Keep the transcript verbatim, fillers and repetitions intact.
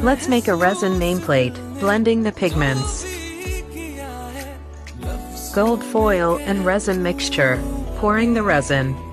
Let's make a resin nameplate, blending the pigments. Gold foil and resin mixture, pouring the resin.